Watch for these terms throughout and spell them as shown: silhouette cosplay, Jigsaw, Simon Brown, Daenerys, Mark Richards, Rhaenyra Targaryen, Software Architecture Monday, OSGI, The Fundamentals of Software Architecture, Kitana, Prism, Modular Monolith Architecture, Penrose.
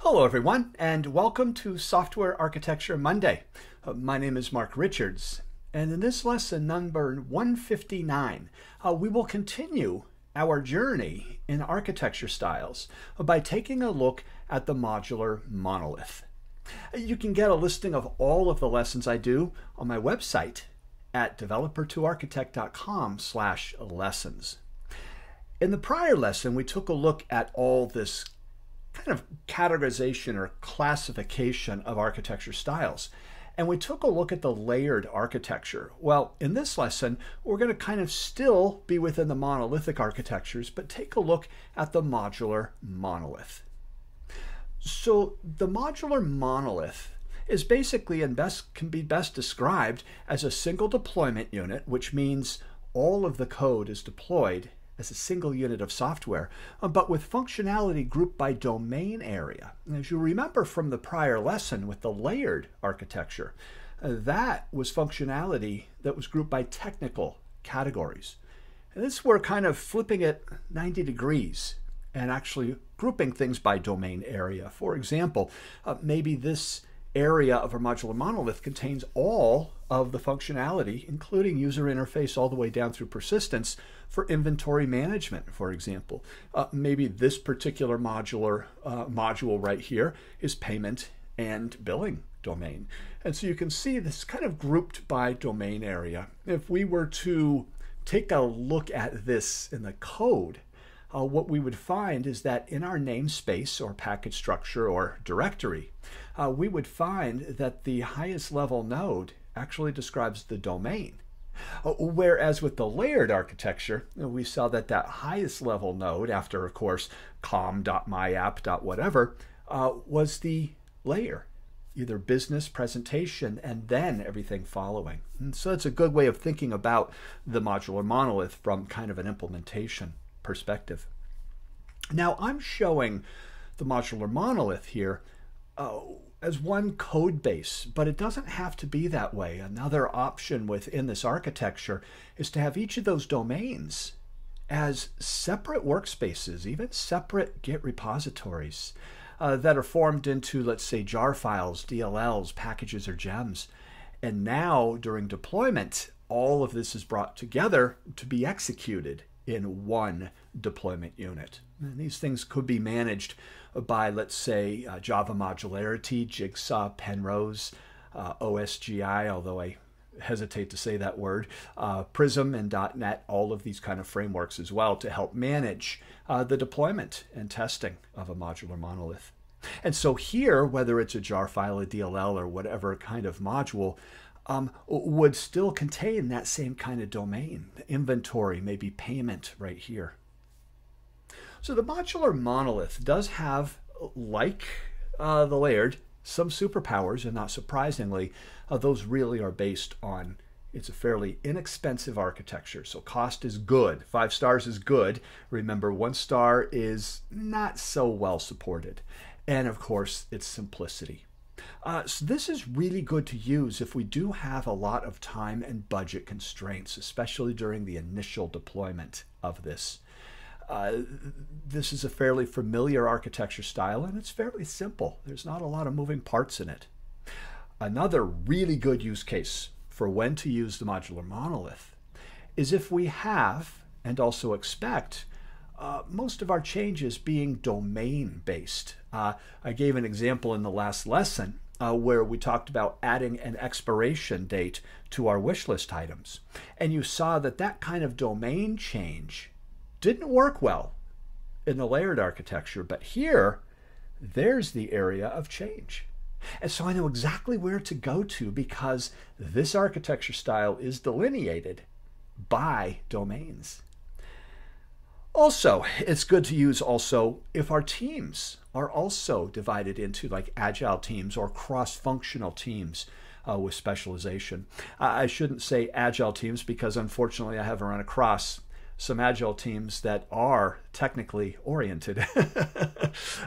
Hello everyone, and welcome to Software Architecture Monday. My name is Mark Richards, and in this lesson number 159, we will continue our journey in architecture styles by taking a look at the modular monolith. You can get a listing of all of the lessons I do on my website at developer2architect.com/lessons. In the prior lesson, we took a look at all this kind of categorization or classification of architecture styles, and we took a look at the layered architecture. Well, in this lesson, we're going to kind of still be within the monolithic architectures, but take a look at the modular monolith. So the modular monolith is basically and can be best described as a single deployment unit, which means all of the code is deployed as a single unit of software, but with functionality grouped by domain area. And as you remember from the prior lesson with the layered architecture, that was functionality that was grouped by technical categories. And this, we're kind of flipping it 90 degrees and actually grouping things by domain area. For example, maybe this area of our modular monolith contains all of the functionality, including user interface all the way down through persistence for inventory management, for example. Maybe this particular module right here is payment and billing domain. And so you can see this kind of grouped by domain area. If we were to take a look at this in the code, what we would find is that in our namespace or package structure or directory, we would find that the highest level node actually describes the domain. Whereas with the layered architecture, we saw that highest level node, after of course com.myapp.whatever, was the layer, either business, presentation, and then everything following. And so that's a good way of thinking about the modular monolith from kind of an implementation perspective. Now I'm showing the modular monolith here as one code base, but it doesn't have to be that way. Another option within this architecture is to have each of those domains as separate workspaces, even separate Git repositories that are formed into, let's say, jar files, DLLs, packages, or gems. And now during deployment, all of this is brought together to be executed in one deployment unit. And these things could be managed by, let's say, Java Modularity, Jigsaw, Penrose, OSGI, although I hesitate to say that word, Prism and .NET, all of these kind of frameworks as well to help manage the deployment and testing of a modular monolith. And so here, whether it's a jar file, a DLL, or whatever kind of module, would still contain that same kind of domain. Inventory, maybe payment right here. So the modular monolith does have, like the layered, some superpowers, and not surprisingly, those really are based on, it's a fairly inexpensive architecture. So cost is good. 5 stars is good. Remember, 1 star is not so well supported. And of course, it's simplicity. So this is really good to use if we do have a lot of time and budget constraints, especially during the initial deployment of this. This is a fairly familiar architecture style, and it's fairly simple. There's not a lot of moving parts in it. Another really good use case for when to use the modular monolith is if we have, and also expect, most of our changes being domain-based. I gave an example in the last lesson where we talked about adding an expiration date to our wish list items. And you saw that that kind of domain change didn't work well in the layered architecture, but here, there's the area of change. And so I know exactly where to go to because this architecture style is delineated by domains. Also, it's good to use also if our teams are also divided into like agile teams or cross-functional teams with specialization. I shouldn't say agile teams because unfortunately I haven't run across some agile teams that are technically oriented.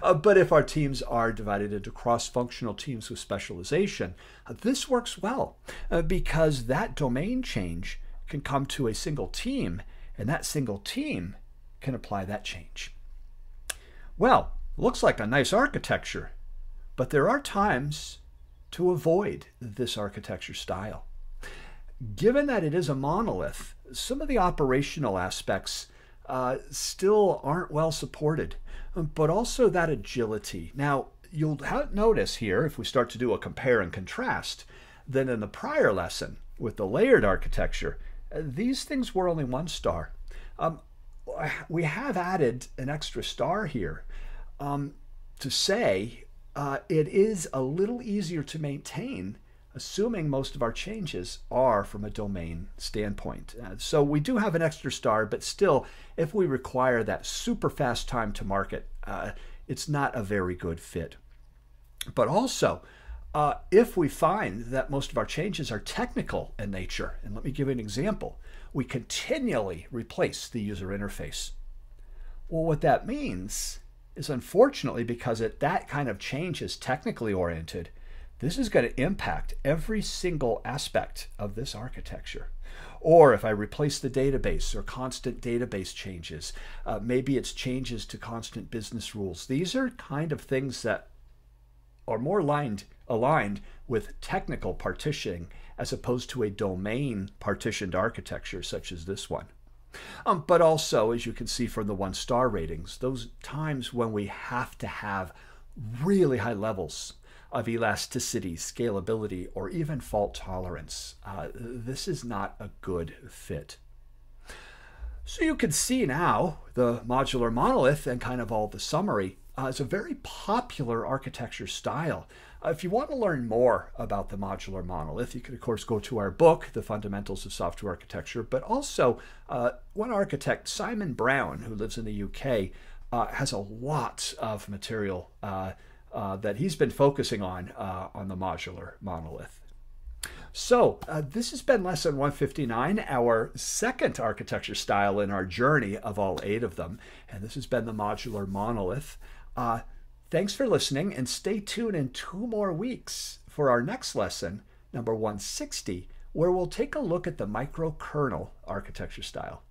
But if our teams are divided into cross-functional teams with specialization, this works well because that domain change can come to a single team, and that single team can apply that change. Well, looks like a nice architecture But there are times to avoid this architecture style. Given that it is a monolith, some of the operational aspects still aren't well supported, but also that agility. Now, you'll notice here, if we start to do a compare and contrast, then in the prior lesson with the layered architecture, these things were only 1 star. We have added an extra star here to say it is a little easier to maintain, assuming most of our changes are from a domain standpoint. So we do have an extra star, but still, if we require that super fast time to market, it's not a very good fit. But also, if we find that most of our changes are technical in nature, and let me give you an example, we continually replace the user interface. Well, what that means is, unfortunately, because that kind of change is technically oriented, this is going to impact every single aspect of this architecture. Or if I replace the database or constant database changes, maybe it's changes to constant business rules. These are kind of things that are more aligned with technical partitioning as opposed to a domain partitioned architecture such as this one. But also, as you can see from the 1 star ratings, those times when we have to have really high levels of elasticity, scalability, or even fault tolerance. This is not a good fit. So you can see now the modular monolith and kind of all the summary is a very popular architecture style. If you want to learn more about the modular monolith, you can of course go to our book, The Fundamentals of Software Architecture, but also one architect, Simon Brown, who lives in the UK, has a lot of material that he's been focusing on the modular monolith. So this has been lesson 159, our second architecture style in our journey of all 8 of them. And this has been the modular monolith. Thanks for listening, and stay tuned in 2 more weeks for our next lesson, number 160, where we'll take a look at the microkernel architecture style.